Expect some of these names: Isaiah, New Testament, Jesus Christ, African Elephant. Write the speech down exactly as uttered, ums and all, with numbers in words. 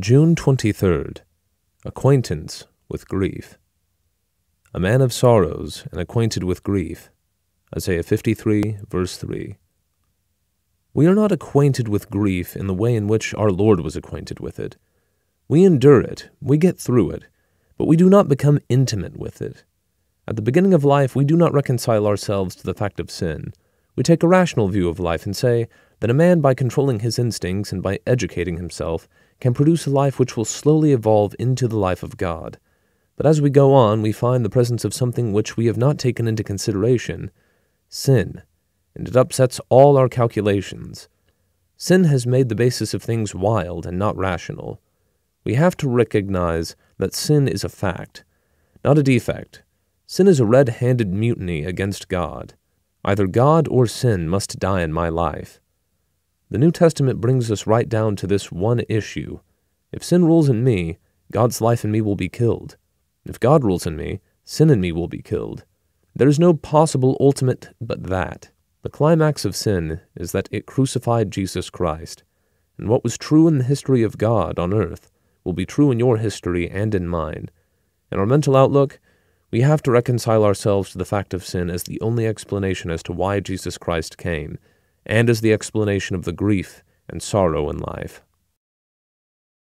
June twenty-third, acquaintance with grief. A man of sorrows and acquainted with grief. Isaiah fifty-three, verse three. We are not acquainted with grief in the way in which our Lord was acquainted with it. We endure it, we get through it, but we do not become intimate with it. At the beginning of life, we do not reconcile ourselves to the fact of sin. We take a rational view of life and say that a man, by controlling his instincts and by educating himself, can produce a life which will slowly evolve into the life of God. But as we go on, we find the presence of something which we have not taken into consideration, sin, and it upsets all our calculations. Sin has made the basis of things wild and not rational. We have to recognize that sin is a fact, not a defect. Sin is a red-handed mutiny against God. Either God or sin must die in my life. The New Testament brings us right down to this one issue. If sin rules in me, God's life in me will be killed. If God rules in me, sin in me will be killed. There is no possible ultimate but that. The climax of sin is that it crucified Jesus Christ, and what was true in the history of God on earth will be true in your history and in mine. In our mental outlook, we have to reconcile ourselves to the fact of sin as the only explanation as to why Jesus Christ came, and as the explanation of the grief and sorrow in life.